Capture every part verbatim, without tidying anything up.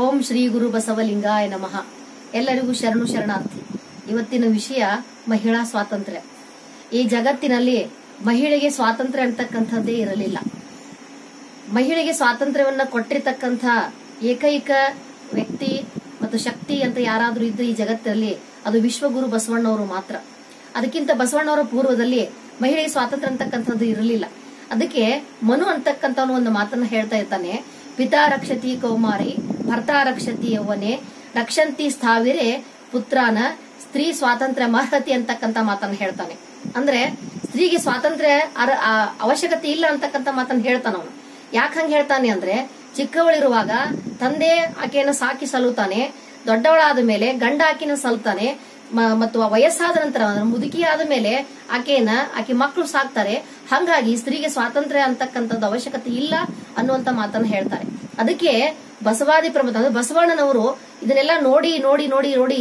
ಓಂ ಶ್ರೀ ಗುರು ಬಸವಲಿಂಗಾಯ ನಮಃ. ಎಲ್ಲರಿಗೂ ಶರಣು ಶರಣಾರ್ಥಿ. ಇವತ್ತಿನ ವಿಷಯ ಮಹಿಳಾ ಸ್ವಾತಂತ್ರ್ಯ. ಈ ಜಗತ್ತಿನಲ್ಲಿ ಮಹಿಳೆಗೆ ಸ್ವಾತಂತ್ರ್ಯ ಅಂತಕ್ಕಂಥದ್ದೇ ಇರಲಿಲ್ಲ. ಮಹಿಳೆಗೆ ಸ್ವಾತಂತ್ರ್ಯವನ್ನು ಕೊಟ್ಟಿರತಕ್ಕಂಥ ಏಕೈಕ ವ್ಯಕ್ತಿ ಮತ್ತು ಶಕ್ತಿ ಅಂತ ಯಾರಾದರೂ ಇದ್ರೆ ಈ ಜಗತ್ತಿನಲ್ಲಿ ಅದು ವಿಶ್ವಗುರು ಬಸವಣ್ಣವರು ಮಾತ್ರ. ಅದಕ್ಕಿಂತ ಬಸವಣ್ಣವರ ಪೂರ್ವದಲ್ಲಿ ಮಹಿಳೆಗೆ ಸ್ವಾತಂತ್ರ್ಯ ಅಂತಕ್ಕಂಥದ್ದು ಇರಲಿಲ್ಲ. ಅದಕ್ಕೆ ಮನು ಅಂತಕ್ಕಂಥವನು ಒಂದು ಮಾತನ್ನ ಹೇಳ್ತಾ ಇರ್ತಾನೆ, ಪಿತಾ ರಕ್ಷತಿ ಕೌಮಾರಿ ಭರ್ತಾ ರಕ್ಷತಿ ಯೌವನೆ ರಕ್ಷಂತಿ ಸ್ಥಾವಿರೆ ಪುತ್ರಾನ ಸ್ತ್ರೀ ಸ್ವಾತಂತ್ರ್ಯ ಮರ್ಹತಿ ಅಂತಕ್ಕಂಥ ಮಾತನ್ನ ಹೇಳ್ತಾನೆ. ಅಂದ್ರೆ ಸ್ತ್ರೀಗೆ ಸ್ವಾತಂತ್ರ್ಯ ಅವಶ್ಯಕತೆ ಇಲ್ಲ ಅಂತಕ್ಕಂಥ ಮಾತನ್ನ ಹೇಳ್ತಾನ ಅವನು. ಯಾಕೆ ಹಂಗ ಹೇಳ್ತಾನೆ ಅಂದ್ರೆ, ಚಿಕ್ಕವಳಿರುವಾಗ ತಂದೆ ಆಕೆಯನ್ನು ಸಾಕಿ ಸಲುತಾನೆ, ದೊಡ್ಡವಳಾದ ಮೇಲೆ ಗಂಡ ಆಕೆಯನ್ನು ಸಲುತಾನೆ, ಮತ್ತು ವಯಸ್ಸಾದ ನಂತರ ಮುದುಕಿಯಾದ ಮೇಲೆ ಆಕೆಯನ್ನ ಆಕೆ ಮಕ್ಕಳು ಸಾಕ್ತಾರೆ. ಹಂಗಾಗಿ ಸ್ತ್ರೀಗೆ ಸ್ವಾತಂತ್ರ್ಯ ಅಂತಕ್ಕಂಥದ್ದು ಅವಶ್ಯಕತೆ ಇಲ್ಲ ಅನ್ನುವಂತ ಮಾತನ್ನ ಹೇಳ್ತಾರೆ. ಅದಕ್ಕೆ ಬಸವಾದಿ ಪ್ರಮತ ಅಂದ್ರೆ ಬಸವಣ್ಣನವರು ಇದನ್ನೆಲ್ಲ ನೋಡಿ ನೋಡಿ ನೋಡಿ ನೋಡಿ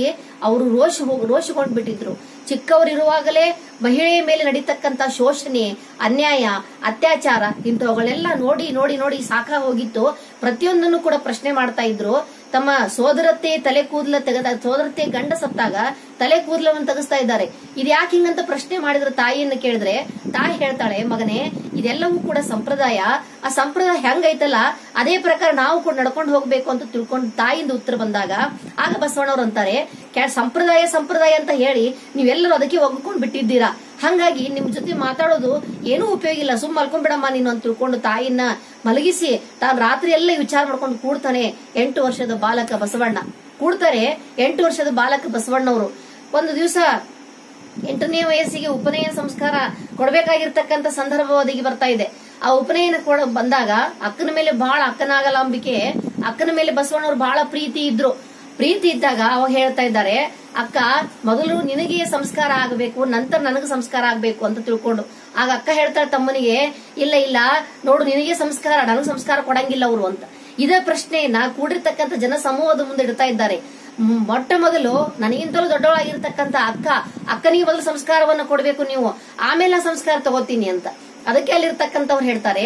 ಅವರು ರೋಷ ರೋಷಗೊಂಡು ಬಿಟ್ಟಿದ್ರು. ಚಿಕ್ಕವರಿರುವಾಗಲೇ ಮಹಿಳೆಯ ಮೇಲೆ ನಡೀತಕ್ಕಂತ ಶೋಷಣೆ, ಅನ್ಯಾಯ, ಅತ್ಯಾಚಾರ ಇಂಥವುಗಳೆಲ್ಲ ನೋಡಿ ನೋಡಿ ನೋಡಿ ಸಾಕ ಹೋಗಿತ್ತು. ಪ್ರತಿಯೊಂದನ್ನು ಕೂಡ ಪ್ರಶ್ನೆ ಮಾಡ್ತಾ ಇದ್ರು. ತಮ್ಮ ಸೋದರತೆ ತಲೆ ಕೂದಲ ತೆಗೆದ ಸೋದರತೆ ಗಂಡ ಸತ್ತಾಗ ತಲೆ ಕೂದಲವನ್ನು ತೆಗೆಸ್ತಾ ಇದ್ದಾರೆ. ಇದ್ಯಾಕೆ ಹಿಂಗಂತ ಪ್ರಶ್ನೆ ಮಾಡಿದ್ರ ತಾಯಿಯನ್ನು ಕೇಳಿದ್ರೆ, ತಾಯಿ ಹೇಳ್ತಾಳೆ, ಮಗನೇ ಇದೆಲ್ಲವೂ ಕೂಡ ಸಂಪ್ರದಾಯ. ಆ ಸಂಪ್ರದಾಯ ಹೆಂಗೈತಲ್ಲ ಅದೇ ಪ್ರಕಾರ ನಾವು ಕೂಡ ನಡ್ಕೊಂಡು ಹೋಗ್ಬೇಕು ಅಂತ ತಿಳ್ಕೊಂಡು ತಾಯಿಂದ ಉತ್ತರ ಬಂದಾಗ ಆಗ ಬಸವಣ್ಣವ್ರು ಅಂತಾರೆ, ಸಂಪ್ರದಾಯ ಸಂಪ್ರದಾಯ ಅಂತ ಹೇಳಿ ನೀವೆಲ್ಲರೂ ಅದಕ್ಕೆ ಒಗ್ಕೊಂಡು ಬಿಟ್ಟಿದ್ದೀರಾ. ಹಂಗಾಗಿ ನಿಮ್ ಜೊತೆ ಮಾತಾಡೋದು ಏನೂ ಉಪಯೋಗ ಇಲ್ಲ, ಸುಮ್ ಮಲ್ಕೊಂಡ್ ಬಿಡಮ್ಮ ನೀನು ಅಂತ ತಿಳ್ಕೊಂಡು ತಾಯಿಯನ್ನ ಮಲಗಿಸಿ ತಾನು ರಾತ್ರಿ ಎಲ್ಲ ವಿಚಾರ ಮಾಡ್ಕೊಂಡು ಕೂಡ್ತಾನೆ ಎಂಟು ವರ್ಷದ ಬಾಲಕ ಬಸವಣ್ಣ. ಕೂಡ್ತಾರೆ ಎಂಟು ವರ್ಷದ ಬಾಲಕ ಬಸವಣ್ಣವರು. ಒಂದು ದಿವಸ ಎಂಟನೇ ವಯಸ್ಸಿಗೆ ಉಪನಯನ ಸಂಸ್ಕಾರ ಕೊಡಬೇಕಾಗಿರ್ತಕ್ಕಂಥ ಸಂದರ್ಭ ಒದಗಿ ಬರ್ತಾ ಇದೆ. ಆ ಉಪನಯನ ಕೊಡ ಬಂದಾಗ ಅಕ್ಕನ ಮೇಲೆ ಬಹಳ ಅಕ್ಕನಾಗಲ ಅಂಬಿಕೆ ಅಕ್ಕನ ಮೇಲೆ ಬಸವಣ್ಣವ್ರು ಬಹಳ ಪ್ರೀತಿ ಇದ್ರು. ಪ್ರೀತಿ ಇದ್ದಾಗ ಅವ ಹೇಳ್ತಾ ಇದ್ದಾರೆ, ಅಕ್ಕ ಮೊದಲು ನಿನಗೆ ಸಂಸ್ಕಾರ ಆಗಬೇಕು, ನಂತರ ನನಗೆ ಸಂಸ್ಕಾರ ಆಗ್ಬೇಕು ಅಂತ ತಿಳ್ಕೊಂಡು. ಆಗ ಅಕ್ಕ ಹೇಳ್ತಾಳೆ ತಮ್ಮನಿಗೆ, ಇಲ್ಲ ಇಲ್ಲ ನೋಡು ನಿನಗೆ ಸಂಸ್ಕಾರ ನನಗೆ ಸಂಸ್ಕಾರ ಕೊಡಂಗಿಲ್ಲ ಅವರು ಅಂತ. ಇದೇ ಪ್ರಶ್ನೆಯನ್ನ ಕೂಡಿರ್ತಕ್ಕಂಥ ಜನ ಸಮೂಹದ ಮುಂದೆ ಇಡ್ತಾ ಇದ್ದಾರೆ. ಮೊಟ್ಟ ಮೊದಲು ನನಗಿಂತಲೂ ದೊಡ್ಡವಳಾಗಿರ್ತಕ್ಕಂಥ ಅಕ್ಕ ಅಕ್ಕನಿಗೆ ಮೊದಲು ಸಂಸ್ಕಾರವನ್ನು ಕೊಡಬೇಕು ನೀವು, ಆಮೇಲೆ ಆ ಸಂಸ್ಕಾರ ತಗೋತೀನಿ ಅಂತ. ಅದಕ್ಕೆ ಅಲ್ಲಿರ್ತಕ್ಕಂಥವ್ರು ಹೇಳ್ತಾರೆ,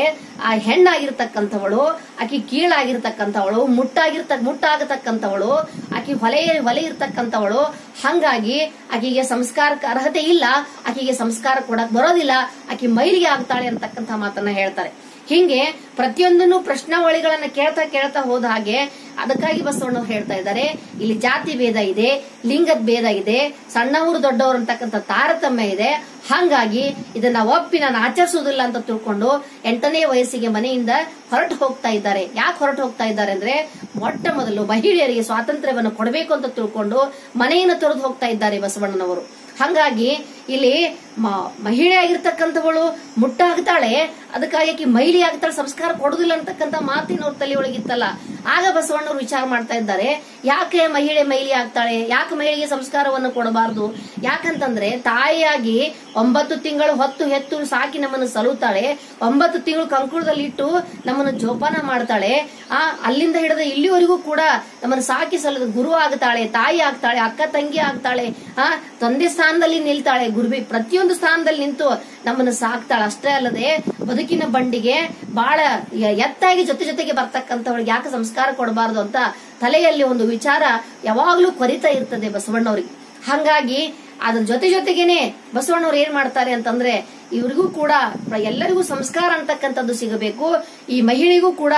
ಆ ಹೆಣ್ಣಾಗಿರ್ತಕ್ಕಂಥವಳು, ಆಕಿ ಕೀಳಾಗಿರ್ತಕ್ಕಂಥವಳು, ಮುಟ್ಟಾಗಿರ್ತ ಮುಟ್ಟಾಗತಕ್ಕಂಥವಳು, ಆಕಿ ಹೊಲೆ ಹೊಲೆ ಇರ್ತಕ್ಕಂಥವಳು. ಹಂಗಾಗಿ ಆಕೆಗೆ ಸಂಸ್ಕಾರಕ್ಕೆ ಅರ್ಹತೆ ಇಲ್ಲ, ಆಕೆಗೆ ಸಂಸ್ಕಾರ ಕೊಡಕ್ ಬರೋದಿಲ್ಲ, ಆಕಿ ಮೈಲಿಗೆ ಆಗ್ತಾಳೆ ಅಂತಕ್ಕಂಥ ಮಾತನ್ನ ಹೇಳ್ತಾರೆ. ಹಿಂಗೆ ಪ್ರತಿಯೊಂದನ್ನು ಪ್ರಶ್ನಾವಳಿಗಳನ್ನ ಕೇಳ್ತಾ ಕೇಳ್ತಾ ಹೋದ ಹಾಗೆ ಅದಕ್ಕಾಗಿ ಬಸವಣ್ಣವ್ರು ಹೇಳ್ತಾ ಇದ್ದಾರೆ, ಇಲ್ಲಿ ಜಾತಿ ಭೇದ ಇದೆ, ಲಿಂಗದ ಭೇದ ಇದೆ, ಸಣ್ಣವರು ದೊಡ್ಡವರು ಅಂತಕ್ಕಂಥ ತಾರತಮ್ಯ ಇದೆ. ಹಂಗಾಗಿ ಇದನ್ನ ಒಪ್ಪಿ ನಾನು ಆಚರಿಸುವುದಿಲ್ಲ ಅಂತ ತಿಳ್ಕೊಂಡು ಎಂಟನೇ ವಯಸ್ಸಿಗೆ ಮನೆಯಿಂದ ಹೊರಟು ಹೋಗ್ತಾ ಇದ್ದಾರೆ. ಯಾಕೆ ಹೊರಟು ಹೋಗ್ತಾ ಇದ್ದಾರೆ ಅಂದ್ರೆ, ಮೊಟ್ಟ ಮೊದಲು ಮಹಿಳೆಯರಿಗೆ ಸ್ವಾತಂತ್ರ್ಯವನ್ನು ಕೊಡಬೇಕು ಅಂತ ತಿಳ್ಕೊಂಡು ಮನೆಯನ್ನು ತೊರೆದು ಹೋಗ್ತಾ ಇದ್ದಾರೆ ಬಸವಣ್ಣನವರು. ಹಂಗಾಗಿ ಇಲ್ಲಿ ಮಹಿಳೆ ಆಗಿರ್ತಕ್ಕಂಥವಳು ಮುಟ್ಟಾಗ್ತಾಳೆ, ಅದಕ್ಕಾಗಿ ಆಕೆ ಮೈಲಿ ಆಗ್ತಾಳೆ, ಸಂಸ್ಕಾರ ಕೊಡುದಿಲ್ಲ ಅಂತಕ್ಕಂಥ ಮಾತಿನವ್ರ ತಲೆಯೊಳಗಿತ್ತಲ್ಲ. ಆಗ ಬಸವಣ್ಣವ್ರು ವಿಚಾರ ಮಾಡ್ತಾ ಇದ್ದಾರೆ, ಯಾಕೆ ಮಹಿಳೆ ಮೈಲಿ ಆಗ್ತಾಳೆ, ಯಾಕೆ ಮಹಿಳೆಗೆ ಸಂಸ್ಕಾರವನ್ನು ಕೊಡಬಾರದು? ಯಾಕಂತಂದ್ರೆ ತಾಯಿಯಾಗಿ ಒಂಬತ್ತು ತಿಂಗಳು ಹೊತ್ತು ಹೆತ್ತು ಸಾಕಿ ನಮ್ಮನ್ನು ಸಲುತಾಳೆ, ಒಂಬತ್ತು ತಿಂಗಳು ಕಂಕುಳದಲ್ಲಿಟ್ಟು ನಮ್ಮನ್ನು ಜೋಪಾನ ಮಾಡ್ತಾಳೆ. ಆ ಅಲ್ಲಿಂದ ಹಿಡಿದ ಇಲ್ಲಿವರೆಗೂ ಕೂಡ ನಮ್ಮನ್ನು ಸಾಕಿ ಸಲುದು ಗುರು ಆಗ್ತಾಳೆ, ತಾಯಿ ಆಗ್ತಾಳೆ, ಅಕ್ಕ ತಂಗಿ ಆಗ್ತಾಳೆ, ಆ ತಂದೆ ಸ್ಥಾನದಲ್ಲಿ ನಿಲ್ತಾಳೆ, ಗುರುಬಿ ಪ್ರತಿಯೊಂದು ಸ್ಥಾನದಲ್ಲಿ ನಿಂತು ನಮ್ಮನ್ನು ಸಾಕ್ತಾಳೆ. ಅಷ್ಟೇ ಅಲ್ಲದೆ ಬದುಕಿನ ಬಂಡಿಗೆ ಬಹಳ ಎತ್ತಾಗಿ ಜೊತೆ ಜೊತೆಗೆ ಬರ್ತಕ್ಕಂಥವಳಿಗೆ ಯಾಕೆ ಸಂಸ್ಕಾರ ಕೊಡಬಾರದು ಅಂತ ತಲೆಯಲ್ಲಿ ಒಂದು ವಿಚಾರ ಯಾವಾಗ್ಲೂ ಕೊರಿತಾ ಇರ್ತದೆ ಬಸವಣ್ಣವ್ರಿಗೆ. ಹಂಗಾಗಿ ಅದ್ರ ಜೊತೆ ಜೊತೆಗೇನೆ ಬಸವಣ್ಣವ್ರು ಏನ್ ಮಾಡ್ತಾರೆ ಅಂತಂದ್ರೆ, ಇವ್ರಿಗೂ ಕೂಡ ಎಲ್ಲರಿಗೂ ಸಂಸ್ಕಾರ ಅಂತಕ್ಕಂಥದ್ದು ಸಿಗಬೇಕು, ಈ ಮಹಿಳೆಗೂ ಕೂಡ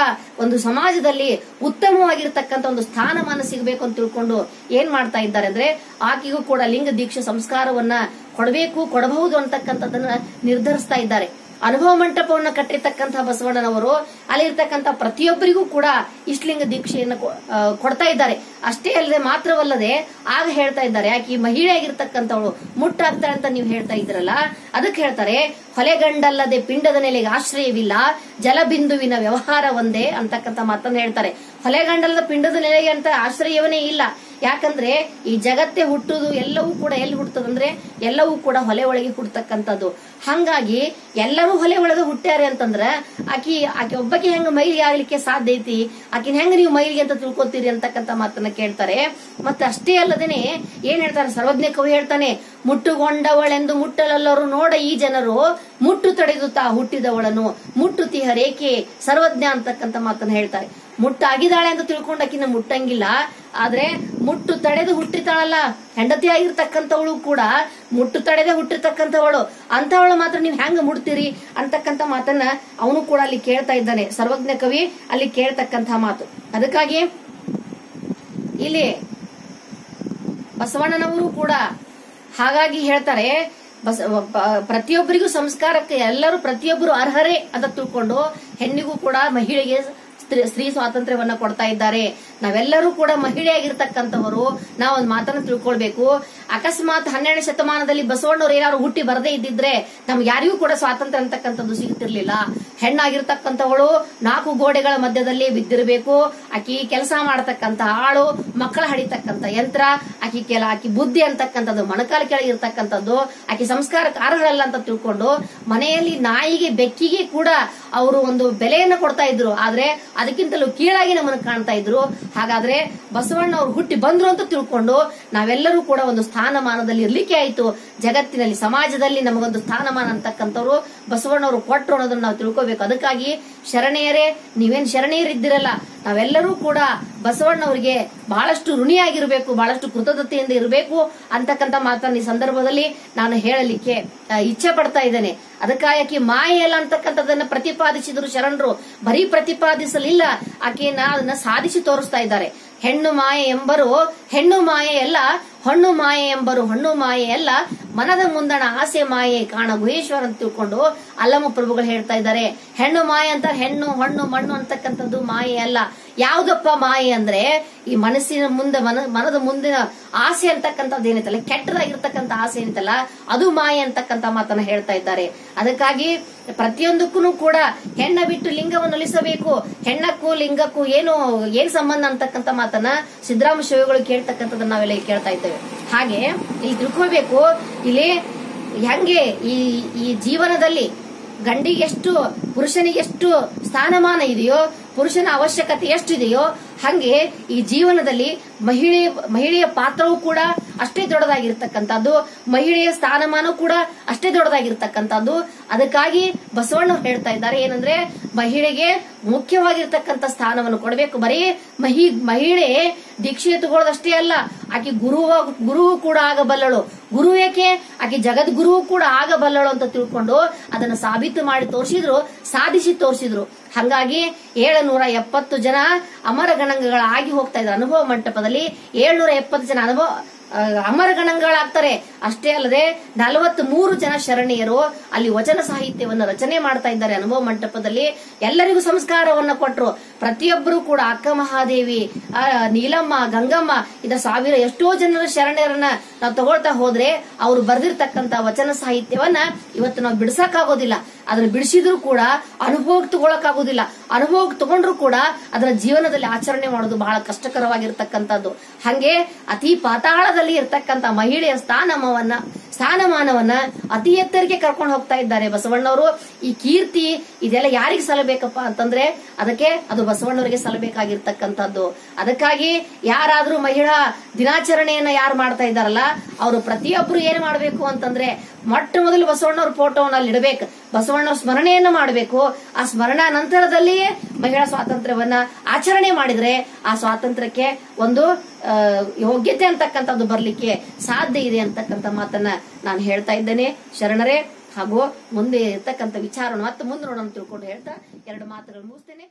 ಒಂದು ಸಮಾಜದಲ್ಲಿ ಉತ್ತಮವಾಗಿರ್ತಕ್ಕಂಥ ಒಂದು ಸ್ಥಾನಮಾನ ಸಿಗಬೇಕು ಅಂತ ತಿಳ್ಕೊಂಡು ಏನ್ ಮಾಡ್ತಾ ಇದ್ದಾರೆ ಅಂದ್ರೆ, ಆಕೆಗೂ ಕೂಡ ಲಿಂಗ ದೀಕ್ಷೆ ಸಂಸ್ಕಾರವನ್ನ ಕೊಡಬೇಕು, ಕೊಡಬಹುದು ಅಂತಕ್ಕಂಥದ್ದನ್ನ ನಿರ್ಧರಿಸ್ತಾ ಇದ್ದಾರೆ. ಅನುಭವ ಮಂಟಪವನ್ನು ಕಟ್ಟಿರ್ತಕ್ಕಂಥ ಬಸವಣ್ಣನವರು ಅಲ್ಲಿರ್ತಕ್ಕಂಥ ಪ್ರತಿಯೊಬ್ಬರಿಗೂ ಕೂಡ ಇಷ್ಟಲಿಂಗ ದೀಕ್ಷೆಯನ್ನು ಕೊಡ್ತಾ ಇದ್ದಾರೆ. ಅಷ್ಟೇ ಅಲ್ಲದೆ ಮಾತ್ರವಲ್ಲದೆ ಆಗ ಹೇಳ್ತಾ ಇದ್ದಾರೆ, ಆಕೆ ಮಹಿಳೆ ಆಗಿರ್ತಕ್ಕಂಥವಳು ಮುಟ್ಟಾಗ್ತಾಳೆ ಅಂತ ನೀವು ಹೇಳ್ತಾ ಇದ್ರಲ್ಲ, ಅದಕ್ಕೆ ಹೇಳ್ತಾರೆ, ಹೊಲೆಗಂಡಲ್ಲದೆ ಪಿಂಡದ ನೆಲೆಗೆ ಆಶ್ರಯವಿಲ್ಲ, ಜಲಬಿಂದುವಿನ ವ್ಯವಹಾರ ಒಂದೇ ಅಂತಕ್ಕಂಥ ಮಾತನ್ನು ಹೇಳ್ತಾರೆ. ಹೊಲೆಗಂಡಲ್ಲದ ಪಿಂಡದ ನೆಲೆಗೆ ಅಂತ ಆಶ್ರಯವನೇ ಇಲ್ಲ. ಯಾಕಂದ್ರೆ ಈ ಜಗತ್ತೇ ಹುಟ್ಟುದು ಎಲ್ಲವೂ ಕೂಡ ಎಲ್ಲಿ ಹುಟ್ಟುತ್ತದಂದ್ರೆ ಎಲ್ಲವೂ ಕೂಡ ಹೊಲೆ ಒಳಗೆ ಹುಟ್ಟತಕ್ಕಂಥದ್ದು. ಹಂಗಾಗಿ ಎಲ್ಲರೂ ಹೊಲೆ ಒಳಗೆ ಹುಟ್ಟ್ಯಾರೆ ಅಂತಂದ್ರ ಆಕಿ ಆಕೆ ಒಬ್ಬಕ್ಕೆ ಹೆಂಗ ಮೈಲಿ ಆಗ್ಲಿಕ್ಕೆ ಸಾಧ್ಯ ಐತಿ, ಆಕಿನ ಹೆಂಗ ನೀವು ಮೈಲಿಗೆ ಅಂತ ತಿಳ್ಕೊತೀರಿ ಅಂತಕ್ಕಂಥ ಮಾತನ್ನ ಕೇಳ್ತಾರೆ. ಮತ್ತೆ ಅಷ್ಟೇ ಅಲ್ಲದೇನೆ ಏನ್ ಹೇಳ್ತಾರೆ, ಸರ್ವಜ್ಞ ಕವಿ ಹೇಳ್ತಾನೆ, ಮುಟ್ಟುಗೊಂಡವಳೆಂದು ಮುಟ್ಟಲಲ್ಲರು ನೋಡ ಈ ಜನರು ಮುಟ್ಟು ತಡೆದು ತಾ ಹುಟ್ಟಿದವಳನ್ನು ಮುಟ್ಟುತಿಹ ರೇಖೆ ಸರ್ವಜ್ಞ ಅಂತಕ್ಕಂತ ಮಾತನ್ನ ಹೇಳ್ತಾರೆ. ಮುಟ್ಟಾಗಿದ್ದಾಳೆ ಅಂತ ತಿಳ್ಕೊಂಡಕಿನ್ನ ಮುಟ್ಟಂಗಿಲ್ಲ, ಆದ್ರೆ ಮುಟ್ಟು ತಡೆದು ಹುಟ್ಟಿತಾಳಲ್ಲ ಹೆಂಡತಿ ಆಗಿರ್ತಕ್ಕಂಥವಳು ಕೂಡ ಮುಟ್ಟು ತಡೆದೇ ಹುಟ್ಟಿರ್ತಕ್ಕಂಥವಳು, ಅಂತವಳು ಮಾತ್ರ ನೀವ್ ಹೆಂಗ ಮುಡ್ತೀರಿ ಅಂತಕ್ಕಂಥ ಮಾತನ್ನ ಅವನು ಕೂಡ ಅಲ್ಲಿ ಕೇಳ್ತಾ ಇದ್ದಾನೆ ಸರ್ವಜ್ಞ ಕವಿ, ಅಲ್ಲಿ ಕೇಳ್ತಕ್ಕಂತಹ ಮಾತು. ಅದಕ್ಕಾಗಿ ಇಲ್ಲಿ ಬಸವಣ್ಣನವರು ಕೂಡ ಹಾಗಾಗಿ ಹೇಳ್ತಾರೆ ಬಸ್ ಪ್ರತಿಯೊಬ್ಬರಿಗೂ ಸಂಸ್ಕಾರಕ್ಕೆ ಎಲ್ಲರೂ ಪ್ರತಿಯೊಬ್ಬರು ಅರ್ಹರೇ ಅಂತ ತಿಳ್ಕೊಂಡು ಹೆಣ್ಣಿಗೂ ಕೂಡ ಮಹಿಳೆಗೆ ಸ್ತ್ರೀ ಸ್ವಾತಂತ್ರ್ಯವನ್ನ ಕೊಡ್ತಾ ಇದ್ದಾರೆ. ನಾವೆಲ್ಲರೂ ಕೂಡ ಮಹಿಳೆಯಾಗಿರ್ತಕ್ಕಂಥವರು ನಾವೊಂದು ಮಾತನ್ನ ತಿಳ್ಕೊಳ್ಬೇಕು. ಅಕಸ್ಮಾತ್ ಹನ್ನೆರಡನೇ ಶತಮಾನದಲ್ಲಿ ಬಸವಣ್ಣವ್ರು ಏನಾದ್ರು ಹುಟ್ಟಿ ಬರದೇ ಇದ್ದಿದ್ರೆ ನಮ್ಗೆ ಯಾರಿಗೂ ಕೂಡ ಸ್ವಾತಂತ್ರ್ಯ ಅಂತಕ್ಕಂಥದ್ದು ಸಿಗುತ್ತಿರ್ಲಿಲ್ಲ. ಹೆಣ್ಣಾಗಿರ್ತಕ್ಕಂಥವಳು ನಾಲ್ಕು ಗೋಡೆಗಳ ಮಧ್ಯದಲ್ಲಿ ಬಿದ್ದಿರಬೇಕು, ಆಕಿ ಕೆಲಸ ಮಾಡತಕ್ಕಂಥ ಆಳು, ಮಕ್ಕಳ ಹಡಿತಕ್ಕಂಥ ಯಂತ್ರ, ಆಕಿ ಕೆಲ ಆಕಿ ಬುದ್ಧಿ ಅಂತಕ್ಕಂಥದ್ದು ಮೊಣಕಾಲ ಕೆಳಗಿರ್ತಕ್ಕಂಥದ್ದು, ಆಕಿ ಸಂಸ್ಕಾರಕ್ಕೆ ಅರ್ಹರಲ್ಲ ಅಂತ ತಿಳ್ಕೊಂಡು ಮನೆಯಲ್ಲಿ ನಾಯಿಗೆ ಬೆಕ್ಕಿಗೆ ಕೂಡ ಅವರು ಒಂದು ಬೆಲೆಯನ್ನ ಕೊಡ್ತಾ ಇದ್ರು, ಆದ್ರೆ ಅದಕ್ಕಿಂತಲೂ ಕೀಳಾಗಿ ನಮ್ಮನ್ನು ಕಾಣ್ತಾ ಇದ್ರು. ಹಾಗಾದ್ರೆ ಬಸವಣ್ಣ ಅವ್ರು ಹುಟ್ಟಿ ಬಂದ್ರು ಅಂತ ತಿಳ್ಕೊಂಡು ನಾವೆಲ್ಲರೂ ಕೂಡ ಒಂದು ಸ್ಥಾನಮಾನದಲ್ಲಿ ಇರ್ಲಿಕ್ಕೆ ಆಯ್ತು. ಜಗತ್ತಿನಲ್ಲಿ ಸಮಾಜದಲ್ಲಿ ನಮಗೊಂದು ಸ್ಥಾನಮಾನ ಅಂತಕ್ಕಂಥವ್ರು ಬಸವಣ್ಣವ್ರು ಕೊಟ್ಟರು ಅನ್ನೋದನ್ನ ನಾವು ತಿಳ್ಕೋಬೇಕು. ಅದಕ್ಕಾಗಿ ಶರಣೆಯರೇ, ನೀವೇನ್ ಶರಣೆಯರಿದ್ದಿರಲ್ಲ, ನಾವೆಲ್ಲರೂ ಕೂಡ ಬಸವಣ್ಣವ್ರಿಗೆ ಬಹಳಷ್ಟು ಋಣಿಯಾಗಿರ್ಬೇಕು, ಬಹಳಷ್ಟು ಕೃತಜ್ಞತೆಯಿಂದ ಇರಬೇಕು ಅಂತಕ್ಕಂಥ ಮಾತನ್ನ ಈ ಸಂದರ್ಭದಲ್ಲಿ ನಾನು ಹೇಳಲಿಕ್ಕೆ ಇಚ್ಛೆ ಪಡ್ತಾ ಇದ್ದೇನೆ. ಅದಕ್ಕಾಗಿ ಮಾಯೆ ಅಲ್ಲ ಅಂತಕ್ಕಂಥದನ್ನ ಪ್ರತಿಪಾದಿಸಿದ್ರು ಶರಣರು, ಬರೀ ಪ್ರತಿಪಾದಿಸಲಿಲ್ಲ, ಆಕೆಯನ್ನ ಅದನ್ನ ಸಾಧಿಸಿ ತೋರಿಸ್ತಾ ಇದ್ದಾರೆ. ಹೆಣ್ಣು ಮಾಯೆ ಎಂಬರು ಹೆಣ್ಣು ಮಾಯೆ ಎಲ್ಲ, ಹಣ್ಣು ಮಾಯೆ ಎಂಬರು ಹಣ್ಣು ಮಾಯೆ ಎಲ್ಲ, ಮನದ ಮುಂದಣ ಆಸೆ ಮಾಯೆ ಕಾಣ ಗುಹೇಶ್ವರ ಅಂತ ತಿಳ್ಕೊಂಡು ಅಲ್ಲಮ್ಮ ಪ್ರಭುಗಳು ಹೇಳ್ತಾ ಇದ್ದಾರೆ. ಹೆಣ್ಣು ಮಾಯೆ ಅಂತ ಹೆಣ್ಣು ಹಣ್ಣು ಮಣ್ಣು ಅಂತಕ್ಕಂಥದ್ದು ಮಾಯೆ ಅಲ್ಲ. ಯಾವ್ದಪ್ಪ ಮಾಯೆ ಅಂದ್ರೆ ಈ ಮನಸ್ಸಿನ ಮುಂದೆ ಮನ ಮನದ ಮುಂದಿನ ಆಸೆ ಅಂತಕ್ಕಂಥದ್ದು ಏನೈತಲ್ಲ, ಕೆಟ್ಟದಾಗಿರ್ತಕ್ಕಂಥ ಆಸೆ ಏನೈತಲ್ಲ, ಅದು ಮಾಯೆ ಅಂತಕ್ಕಂಥ ಮಾತನ್ನ ಹೇಳ್ತಾ ಇದ್ದಾರೆ. ಅದಕ್ಕಾಗಿ ಪ್ರತಿಯೊಂದಕ್ಕೂ ಕೂಡ ಹೆಣ್ಣ ಬಿಟ್ಟು ಲಿಂಗವನ್ನು ಉಳಿಸಬೇಕು, ಹೆಣ್ಣಕ್ಕೂ ಲಿಂಗಕ್ಕೂ ಏನು ಏನ್ ಸಂಬಂಧ ಅಂತಕ್ಕಂಥ ಮಾತನ್ನ ಸಿದ್ದರಾಮ ಶಿವಗಳು ಕೇಳ್ತಕ್ಕಂಥದನ್ನ ನಾವೆಲ್ಲ ಕೇಳ್ತಾ ಇದ್ದೇವೆ. ಹಾಗೆ ಇಲ್ಲಿ ತಿಳ್ಕೋಬೇಕು, ಇಲ್ಲಿ ಹೆಂಗೆ ಈ ಈ ಜೀವನದಲ್ಲಿ ಗಂಡಿಗೆಷ್ಟು ಪುರುಷನಿಗೆಷ್ಟು ಸ್ಥಾನಮಾನ ಇದೆಯೋ, ಪುರುಷನ ಅವಶ್ಯಕತೆ ಎಷ್ಟಿದೆಯೋ, ಹಂಗೆ ಈ ಜೀವನದಲ್ಲಿ ಮಹಿಳೆ ಮಹಿಳೆಯ ಪಾತ್ರವೂ ಕೂಡ ಅಷ್ಟೇ ದೊಡ್ಡದಾಗಿರ್ತಕ್ಕಂಥದ್ದು, ಮಹಿಳೆಯ ಸ್ಥಾನಮಾನ ಕೂಡ ಅಷ್ಟೇ ದೊಡ್ಡದಾಗಿರ್ತಕ್ಕಂಥದ್ದು. ಅದಕ್ಕಾಗಿ ಬಸವಣ್ಣ ಹೇಳ್ತಾ ಇದ್ದಾರೆ ಏನಂದ್ರೆ, ಮಹಿಳೆಗೆ ಮುಖ್ಯವಾಗಿರ್ತಕ್ಕಂಥ ಸ್ಥಾನವನ್ನು ಕೊಡಬೇಕು. ಬರೀ ಮಹಿ ಮಹಿಳೆ ದೀಕ್ಷೆ ತಗೊಳ್ಳೋದಷ್ಟೇ ಅಲ್ಲ, ಆಕೆ ಗುರುವ ಗುರುವು ಕೂಡ ಆಗಬಲ್ಲಳು, ಗುರು ಏಕೆ ಆಕೆ ಜಗದ್ಗುರುವು ಕೂಡ ಆಗಬಲ್ಲಳು ಅಂತ ತಿಳ್ಕೊಂಡು ಅದನ್ನ ಸಾಬೀತು ಮಾಡಿ ತೋರಿಸಿದ್ರು, ಸಾಧಿಸಿ ತೋರಿಸಿದ್ರು. ಹಂಗಾಗಿ ಏಳುನೂರ ಎಪ್ಪತ್ತು ಜನ ಅಮರ ಗಣಗಳಾಗಿ ಹೋಗ್ತಾ ಇದ್ದಾರೆ. ಅನುಭವ ಮಂಟಪದಲ್ಲಿ ಏಳ್ನೂರ ಎಪ್ಪತ್ತು ಜನ ಅನುಭವ ಅಮರ ಗಣಗಳಾಗ್ತಾರೆ. ಅಷ್ಟೇ ಅಲ್ಲದೆ ನಲವತ್ತ್ ಮೂರು ಜನ ಶರಣೆಯರು ಅಲ್ಲಿ ವಚನ ಸಾಹಿತ್ಯವನ್ನು ರಚನೆ ಮಾಡ್ತಾ ಇದ್ದಾರೆ. ಅನುಭವ ಮಂಟಪದಲ್ಲಿ ಎಲ್ಲರಿಗೂ ಸಂಸ್ಕಾರವನ್ನು ಕೊಟ್ಟರು. ಪ್ರತಿಯೊಬ್ಬರು ಕೂಡ ಅಕ್ಕ ಮಹಾದೇವಿ, ನೀಲಮ್ಮ, ಗಂಗಮ್ಮ, ಇದ ಸಾವಿರ ಎಷ್ಟೋ ಜನರ ಶರಣೆಯರನ್ನ ನಾವು ತಗೊಳ್ತಾ ಹೋದ್ರೆ ಅವ್ರು ಬರೆದಿರ್ತಕ್ಕಂಥ ವಚನ ಸಾಹಿತ್ಯವನ್ನ ಇವತ್ತು ನಾವು ಬಿಡಿಸಕ್ ಆಗೋದಿಲ್ಲ. ಅದನ್ನ ಬಿಡಿಸಿದ್ರು ಕೂಡ ಅನುಭವಕ್ಕೆ ತಗೊಳಕ್ ಆಗೋದಿಲ್ಲ, ಅನುಭವಕ್ಕೆ ತಗೊಂಡ್ರು ಕೂಡ ಅದನ್ನ ಜೀವನದಲ್ಲಿ ಆಚರಣೆ ಮಾಡೋದು ಬಹಳ ಕಷ್ಟಕರವಾಗಿರ್ತಕ್ಕಂಥದ್ದು. ಹಂಗೆ ಅತಿ ಪಾತಾಳದಲ್ಲಿ ಇರ್ತಕ್ಕಂಥ ಮಹಿಳೆಯ ಸ್ಥಾನಮಾನವನ್ನ ಸ್ಥಾನಮಾನವನ್ನ ಅತಿ ಎತ್ತರಿಗೆ ಕರ್ಕೊಂಡು ಹೋಗ್ತಾ ಇದ್ದಾರೆ ಬಸವಣ್ಣವರು. ಈ ಕೀರ್ತಿ ಇದೆಲ್ಲ ಯಾರಿಗೆ ಸಲ್ಲಬೇಕಪ್ಪ ಅಂತಂದ್ರೆ ಅದಕ್ಕೆ ಅದು ಬಸವಣ್ಣವರಿಗೆ ಸಲ್ಲಬೇಕಾಗಿರ್ತಕ್ಕಂಥದ್ದು. ಅದಕ್ಕಾಗಿ ಯಾರಾದ್ರೂ ಮಹಿಳಾ ದಿನಾಚರಣೆಯನ್ನ ಯಾರು ಮಾಡ್ತಾ ಇದ್ದಾರಲ್ಲ ಅವರು ಪ್ರತಿಯೊಬ್ರು ಏನ್ ಮಾಡ್ಬೇಕು ಅಂತಂದ್ರೆ ಮೊಟ್ಟ ಮೊದಲು ಬಸವಣ್ಣವ್ರ ಫೋಟೋವನ್ನು ಅಲ್ಲಿ ಇಡಬೇಕು, ಬಸವಣ್ಣವ್ರ ಸ್ಮರಣೆಯನ್ನ ಮಾಡಬೇಕು. ಆ ಸ್ಮರಣಾ ನಂತರದಲ್ಲಿಯೇ ಮಹಿಳಾ ಸ್ವಾತಂತ್ರ್ಯವನ್ನ ಆಚರಣೆ ಮಾಡಿದ್ರೆ ಆ ಸ್ವಾತಂತ್ರ್ಯಕ್ಕೆ ಒಂದು ಯೋಗ್ಯತೆ ಅಂತಕ್ಕಂಥದ್ದು ಬರ್ಲಿಕ್ಕೆ ಸಾಧ್ಯ ಇದೆ ಅಂತಕ್ಕಂಥ ಮಾತನ್ನ ನಾನು ಹೇಳ್ತಾ ಇದ್ದೇನೆ ಶರಣರೇ. ಹಾಗೂ ಮುಂದೆ ಇರ್ತಕ್ಕಂಥ ವಿಚಾರವನ್ನು ಮತ್ತೆ ಮುಂದೆ ನೋಡೋಣ ತಿಳ್ಕೊಂಡು ಹೇಳ್ತಾ ಎರಡು ಮಾತುಗಳು ಮುಗಿಸ್ತೇನೆ.